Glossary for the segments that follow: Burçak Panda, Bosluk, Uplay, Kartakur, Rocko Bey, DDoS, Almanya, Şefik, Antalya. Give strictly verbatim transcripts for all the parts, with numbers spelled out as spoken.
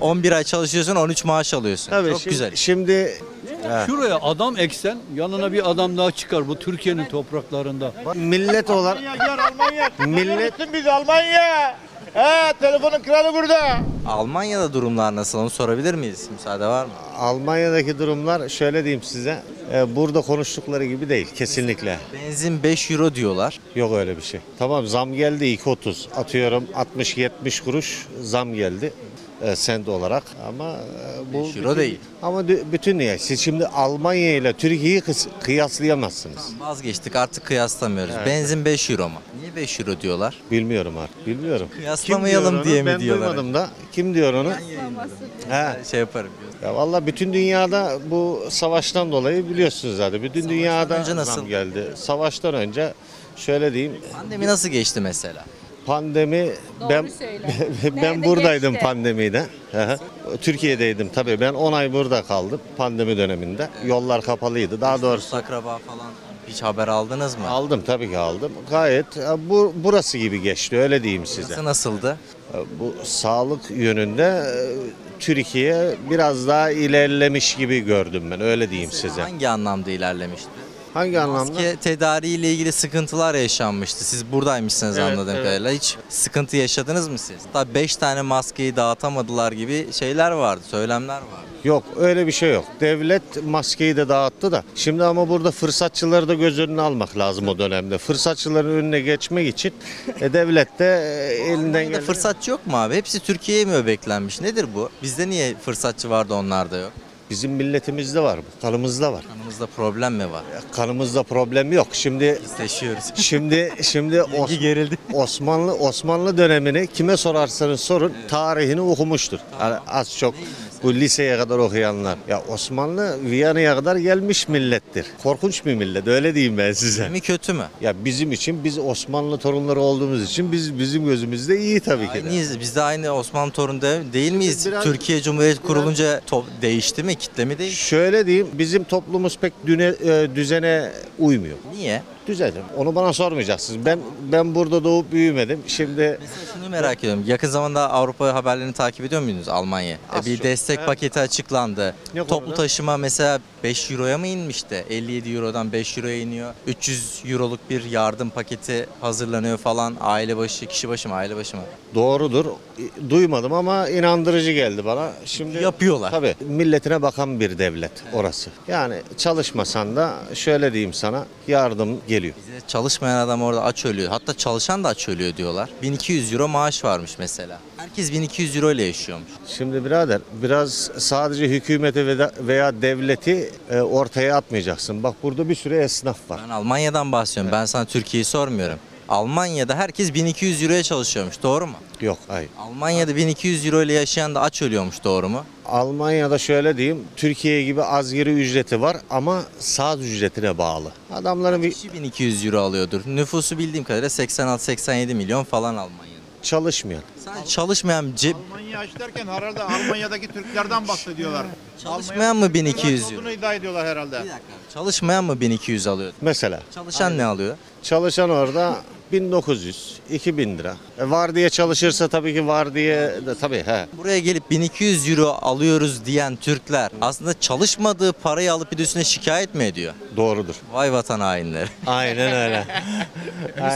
on bir ay çalışıyorsun, on üç maaş alıyorsun. Tabii, çok şimdi, güzel. Şimdi evet. Şuraya adam eksen, yanına bir adam daha çıkar bu Türkiye'nin topraklarında. Millet olarak milletin biz Almanya. He, telefonun kralı burada. Almanya'da durumlar nasıl, onu sorabilir miyiz? Müsaade var mı? Almanya'daki durumlar şöyle diyeyim size. E, burada konuştukları gibi değil kesinlikle. Benzin beş euro diyorlar. Yok öyle bir şey. Tamam, zam geldi iki otuz. Atıyorum altmış yetmiş kuruş zam geldi. E, sent olarak ama e, bu beş euro bütün, değil. Ama bütün niye? Siz şimdi Almanya ile Türkiye'yi kıyaslayamazsınız. Tamam, vazgeçtik artık, kıyaslamıyoruz. Evet. Benzin beş euro mu? Niye beş euro diyorlar? Bilmiyorum artık. Bilmiyorum. Kıyaslamayalım diye mi ben diyorlar? Ben duymadım da. Kim diyor onu? He, şey yaparım. Ya vallahi bütün dünyada bu savaştan dolayı biliyorsunuz zaten. Bütün savaştan dünyada önce nasıl zam geldi? Savaştan önce şöyle diyeyim. Pandemi nasıl geçti mesela? Pandemi, doğru ben ben nerede buradaydım geçti? Pandemide. Türkiye'deydim tabii, ben on ay burada kaldım pandemi döneminde. Evet. Yollar kapalıydı daha doğrusu. Akraba falan hiç haber aldınız mı? Aldım tabii ki aldım. Gayet bu, burası gibi geçti öyle diyeyim size. Burası nasıldı? Bu sağlık yönünde Türkiye biraz daha ilerlemiş gibi gördüm ben öyle diyeyim mesela size. Hangi anlamda ilerlemişti? Hangi anlamda? Maske tedariğiyle ilgili sıkıntılar yaşanmıştı. Siz buradaymışsınız, evet, anladığım evet. kadarıyla. Hiç sıkıntı yaşadınız mı siz? Hatta beş tane maskeyi dağıtamadılar gibi şeyler vardı, söylemler vardı. Yok öyle bir şey yok. Devlet maskeyi de dağıttı da. Şimdi ama burada fırsatçıları da göz önüne almak lazım o dönemde. Fırsatçıların önüne geçmek için e, devlet de elinden geldi. Fırsatçı yok mu abi? Hepsi Türkiye'ye mi öbeklenmiş? Nedir bu? Bizde niye fırsatçı vardı, onlarda yok? Bizim milletimizde var bu, kanımızda var. Kanımızda problem mi var? Kanımızda problem yok. Şimdi isteşiyoruz. Şimdi şimdi Os gerildi. Osmanlı Osmanlı dönemini kime sorarsanız sorun, evet, tarihini okumuştur. Tamam. Yani az çok bu liseye kadar okuyanlar. Ya Osmanlı Viyana'ya kadar gelmiş millettir. Korkunç bir millet öyle diyeyim ben size. Mi kötü mü? Ya bizim için, biz Osmanlı torunları olduğumuz için biz bizim gözümüzde iyi tabii ki de. Aynıyız. Biz de aynı Osmanlı torunu değil miyiz? Biraz, Türkiye Cumhuriyeti biraz, kurulunca top değişti mi? Kitlemi değil. Şöyle diyeyim, bizim toplumumuz pek düne, düzene uymuyor. Niye? Düzelim. Onu bana sormayacaksınız. Ben ben burada doğup büyümedim. Şimdi mesela şunu merak ediyorum. Yakın zamanda Avrupa haberlerini takip ediyor muydunuz Almanya? Az bir çok. destek evet. paketi açıklandı. Ne Toplu konuda? Taşıma mesela beş euroya mı inmişti? elli yedi eurodan beş euroya iniyor. üç yüz euroluk bir yardım paketi hazırlanıyor falan. Aile başı, kişi başı mı? Aile başı mı? Doğrudur. Duymadım ama inandırıcı geldi bana. Şimdi yapıyorlar. Tabii milletine bakan bir devlet orası. Yani çalışmasan da şöyle diyeyim sana, yardım geliyor. Bize çalışmayan adam orada aç ölüyor. Hatta çalışan da aç ölüyor diyorlar. bin iki yüz euro maaş varmış mesela. Herkes bin iki yüz euro ile yaşıyormuş. Şimdi birader biraz sadece hükümeti veya devleti ortaya atmayacaksın. Bak burada bir sürü esnaf var. Ben Almanya'dan bahsediyorum. Evet. Ben sana Türkiye'yi sormuyorum. Almanya'da herkes bin iki yüz euroya çalışıyormuş, doğru mu? Yok, hayır. Almanya'da bin iki yüz euro ile yaşayan da aç ölüyormuş, doğru mu? Almanya'da şöyle diyeyim, Türkiye gibi asgari ücreti var ama saat ücretine bağlı. Adamların bir kişi bin iki yüz euro alıyordur. Nüfusu bildiğim kadarıyla seksen altı seksen yedi milyon falan Almanya'da. Çalışmayan. Sadece çalışmayan cep. Almanya'yı aç derken herhalde Almanya'daki Türklerden bahsediyorlar. Çalışmayan mı bin iki yüz euro? Bunu iddia ediyorlar herhalde. Bir dakika. Çalışmayan mı bin iki yüz alıyor? Mesela. Çalışan aynen ne alıyor? Çalışan orada bin dokuz yüz iki bin lira. E, var diye çalışırsa tabii ki var diye tabii he. Buraya gelip bin iki yüz euro alıyoruz diyen Türkler aslında çalışmadığı parayı alıp bir de üstüne şikayet mi ediyor? Doğrudur. Vay vatan hainleri. Aynen öyle.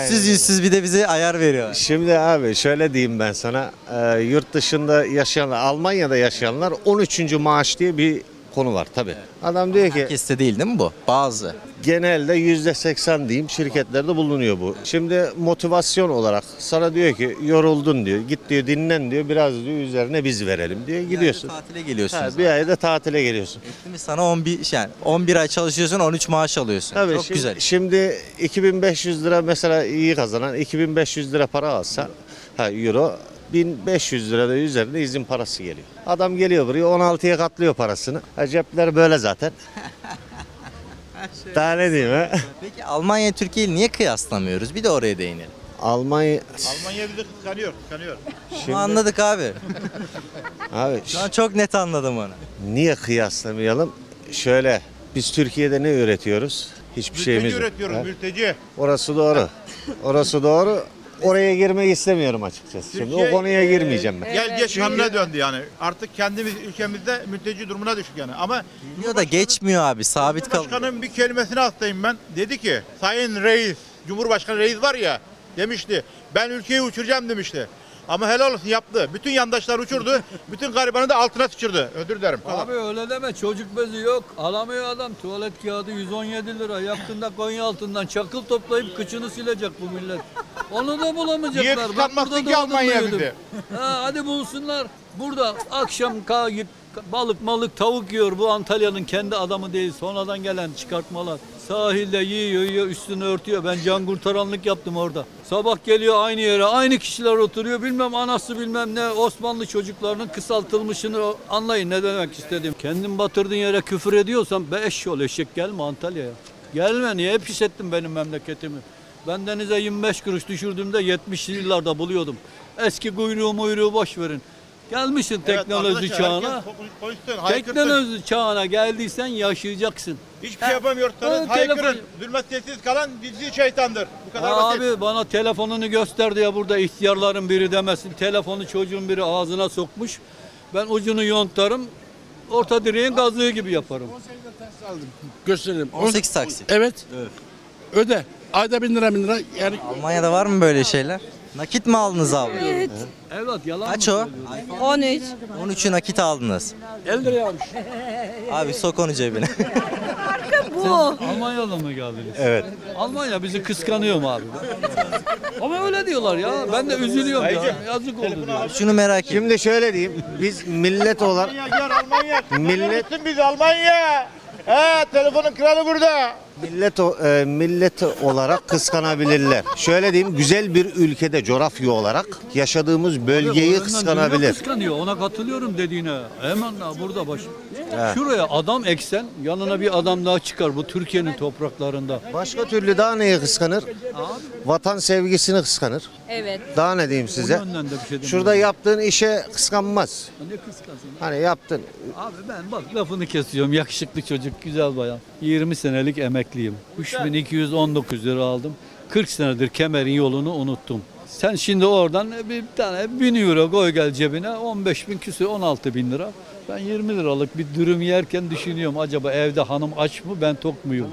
Yüzsüz yüzsüz bir de bize ayar veriyor. Şimdi abi şöyle diyeyim ben sana, e, yurt dışında yaşayanlar, Almanya'da yaşayanlar on üçüncü maaş diye bir konu var tabii. Evet. Adam ama diyor ki herkeste değil değil mi bu? Bazı. Genelde yüzde seksen diyeyim şirketlerde bulunuyor bu. Şimdi motivasyon olarak sana diyor ki yoruldun diyor, git diyor dinlen diyor, biraz diyor üzerine biz verelim diyor, gidiyorsun. Bir ayda tatile geliyorsun. Ha, bir ayda tatile geliyorsun. Etti mi sana on bir, yani on bir ay çalışıyorsun on üç maaş alıyorsun. Tabii çok şimdi, güzel. Şimdi iki bin beş yüz lira mesela iyi kazanan iki bin beş yüz lira para alsa ha, euro bin beş yüz lirada üzerinde izin parası geliyor. Adam geliyor buraya on altıya katlıyor parasını. Ha, cepler böyle zaten. Daha ne diyeyim ha? Peki Almanya Türkiye'yi niye kıyaslamıyoruz? Bir de oraya değinelim. Almanya Almanya bizi kıskanıyor, kıskanıyor. Şimdi anladık abi. Abi şu an çok net anladım onu. Niye kıyaslamayalım? Şöyle, biz Türkiye'de ne üretiyoruz? Hiçbir mülteci şeyimiz yok. Mülteci üretiyoruz, mülteci. Orası doğru. Orası doğru. oraya girmek istemiyorum açıkçası. Türkiye, şimdi o konuya girmeyeceğim ben. Evet, Gel geç evet. hamle döndü yani. Artık kendimiz ülkemizde mülteci durumuna düştük yani. Ama dünya da geçmiyor abi. Sabit kalıyor. Cumhurbaşkanı'nın bir kelimesini atlayayım ben. Dedi ki Sayın Reis, Cumhurbaşkanı Reis var ya, demişti ben ülkeyi uçuracağım demişti. Ama helal olsun yaptı. Bütün yandaşlar uçurdu. Bütün garibanı da altına sıçırdı. Özür dilerim. Tamam. Abi öyle deme. Çocuk bezi yok. Alamıyor adam. Tuvalet kağıdı yüz on yedi lira. Yakında Konya altından çakıl toplayıp kıçını silecek bu millet. Onu da bulamayacaklar. Niye kıskanmazsın ki Almanya'ya gidiyor? Ha, hadi bulsunlar. Burada akşam kağıt, balık malık tavuk yiyor. Bu Antalya'nın kendi adamı değil. Sonradan gelen çıkartmalar. Sahilde yiyor yiyor üstünü örtüyor. Ben can kurtaranlık yaptım orada. Sabah geliyor aynı yere aynı kişiler oturuyor. Bilmem anası bilmem ne, Osmanlı çocuklarının kısaltılmışını anlayın ne demek istediğim. Kendin batırdığın yere küfür ediyorsan be eşşol eşek gelme Antalya'ya. Gelme, niye pis ettin benim memleketimi. Ben denize yirmi beş kuruş düşürdüğümde yetmişli yıllarda buluyordum. Eski kuyruğu muyruğu boş verin. Gelmişsin evet, teknoloji çağına. Teknoloji çağına geldiysen yaşayacaksın. Hiçbir ha. şey yapamıyorsanız evet, haykırın. Telefon... Zulmet sessiz kalan bizi şeytandır. Bu kadar ha, basit. Abi bana telefonunu gösterdi ya burada ihtiyarların biri demesin. Telefonu çocuğun biri ağzına sokmuş. Ben ucunu yontarım. Orta direğin gazlığı gibi yaparım. on sekiz taksi aldım. Göstereyim. on sekiz taksi. Evet. Evet. Öde. Ayda bin lira bin lira. Yani... Almanya'da var mı böyle şeyler? Nakit mi aldınız abi? Evet. Evet, yalan. Kaç o? on üç. on üçü nakit aldınız. elli liraya almış. Abi sok onu cebine. Marka bu. Almanya'da mı geldiniz? Evet. Almanya bizi kıskanıyor mu abi? Ama öyle diyorlar ya. Ben de üzülüyorum ya. Yazık oldu diyor. Şunu merak et. Şimdi şöyle diyeyim. Biz millet olarak... Almanya, milletin biz Almanya. He, telefonun kralı burada. Millet, e, millet olarak kıskanabilirler. Şöyle diyeyim, güzel bir ülkede coğrafya olarak yaşadığımız bölgeyi abi, kıskanabilir. Kıskanıyor, ona katılıyorum dediğine. Hemen burada baş. He. Şuraya adam eksen, yanına bir adam daha çıkar bu Türkiye'nin topraklarında. Başka türlü daha neye kıskanır? Abi. Vatan sevgisini kıskanır. Evet. Daha ne diyeyim size? Şey Şurada yani. Yaptığın işe kıskanmaz. Ne kıskansın? Hani yaptın. Abi ben bak lafını kesiyorum, yakışıklı çocuk, güzel bayan. yirmi senelik emek. üç bin iki yüz on dokuz lira aldım. kırk senedir kemerin yolunu unuttum. Sen şimdi oradan bir tane bin euro koy gel cebine, on beş bin küsur on altı bin lira. Ben yirmi liralık bir dürüm yerken düşünüyorum, acaba evde hanım aç mı ben tok muyum?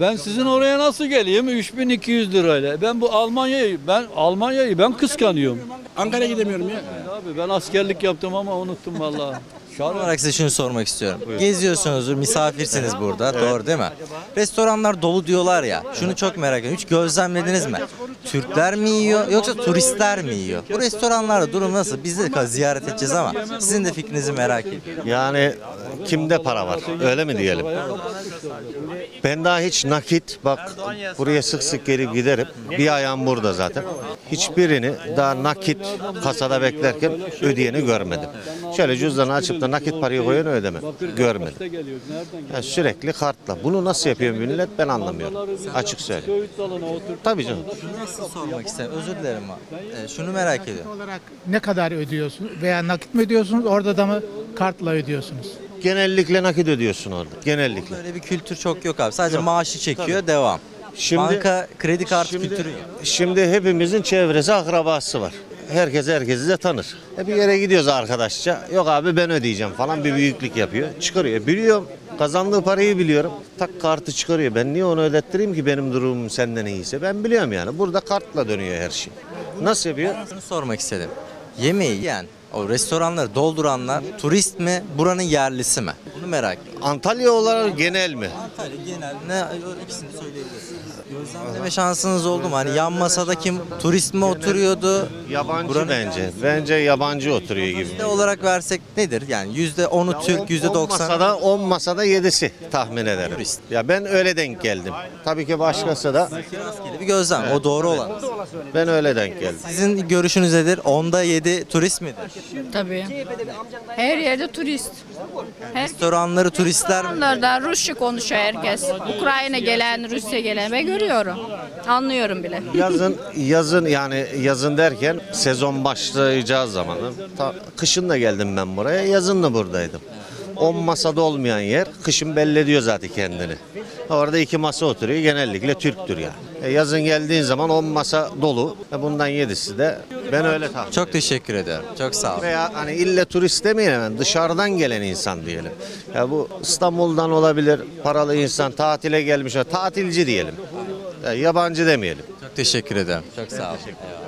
Ben sizin oraya nasıl geleyim üç bin iki yüz lirayla? Ben bu Almanya'yı ben Almanya'yı ben kıskanıyorum. Ankara'ya gidemiyorum ya. Abi ben askerlik yaptım ama unuttum vallahi. Son olarak size şunu sormak istiyorum. Buyurun. Geziyorsunuz, misafirsiniz burada, evet. Doğru değil mi? Restoranlar dolu diyorlar ya, şunu çok merak ediyorum. Hiç gözlemlediniz mi? Türkler mi yiyor yoksa turistler mi yiyor? Bu restoranlarda durum nasıl? Biz de ziyaret edeceğiz ama sizin de fikrinizi merak ediyorum. Yani kimde para var, öyle mi diyelim? Ben daha hiç nakit, bak buraya sık sık gelip giderim. Bir ayağım burada zaten. Hiçbirini daha nakit kasada beklerken ödeyeni görmedim. Şöyle cüzdanı açıp da nakit parayı koyan ödeme görmedim. Yani sürekli kartla. Bunu nasıl yapıyor millet ben anlamıyorum. Açık söyleyeyim. Tabii canım. Nasıl sormak isterim? Özür dilerim. Ee, şunu merak ediyorum. Ne kadar ödüyorsunuz? Veya nakit mi ödüyorsunuz? Orada da mı kartla ödüyorsunuz? Genellikle nakit ödüyorsun orada. Genellikle. Böyle bir kültür çok yok abi. Sadece yok. Maaşı çekiyor, tabii. Devam. Şimdi, banka, kredi kartı şimdi, kültürü yok. Şimdi hepimizin çevresi, akrabası var. Herkes herkesi de tanır. E bir yere gidiyoruz arkadaşça. Yok abi ben ödeyeceğim falan bir büyüklük yapıyor. Çıkarıyor. Biliyorum. Kazandığı parayı biliyorum. Tak kartı çıkarıyor. Ben niye onu ödettireyim ki benim durumum senden iyiyse? Ben biliyorum yani. Burada kartla dönüyor her şey. Nasıl yapıyor? Bunu sormak istedim. Yemeği yani o restoranları dolduranlar turist mi? Buranın yerlisi mi? Bunu merak ediyorum. Antalya olarak genel mi? Antalya genel. Ne ikisini söyleyebilirsiniz. Gözlemleme şansınız oldu mu? Hani yan masada kim turist mi oturuyordu? Yabancı buranın bence. Yerlisi. Bence yabancı oturuyor gibi. Yüzde olarak versek nedir? Yani yüzde onu Türk, yüzde doksan. Masada on masada yedisi tahmin ederim. Turist. Ya ben öyle denk geldim. Tabii ki başkası da. Bir gözlem. Evet. O doğru olan. Ben öyle denk geldim. Sizin görüşünüz nedir? onda yedi turist midir? Tabii. Her yerde turist. Her restoranları turistler. Restoranlarda Rusça konuşuyor herkes. Ukrayna gelen, Rusya gelen ve görüyorum. Anlıyorum bile. Yazın yazın yani yazın derken sezon başlayacağı zaman. Ta, kışın da geldim ben buraya. Yazın da buradaydım. on masada olmayan yer kışın belli ediyor zaten kendini. Orada iki masa oturuyor. Genellikle Türktür yani. E, yazın geldiğin zaman on masa dolu. E, bundan yedisi de ben öyle tahmin Çok teşekkür ederim. Çok sağ olun. Veya hani ille turist demeyelim, yani dışarıdan gelen insan diyelim. Ya bu İstanbul'dan olabilir, paralı insan tatile gelmiş, tatilci diyelim. Ya, yabancı demeyelim. Çok teşekkür ederim. Çok sağ olun.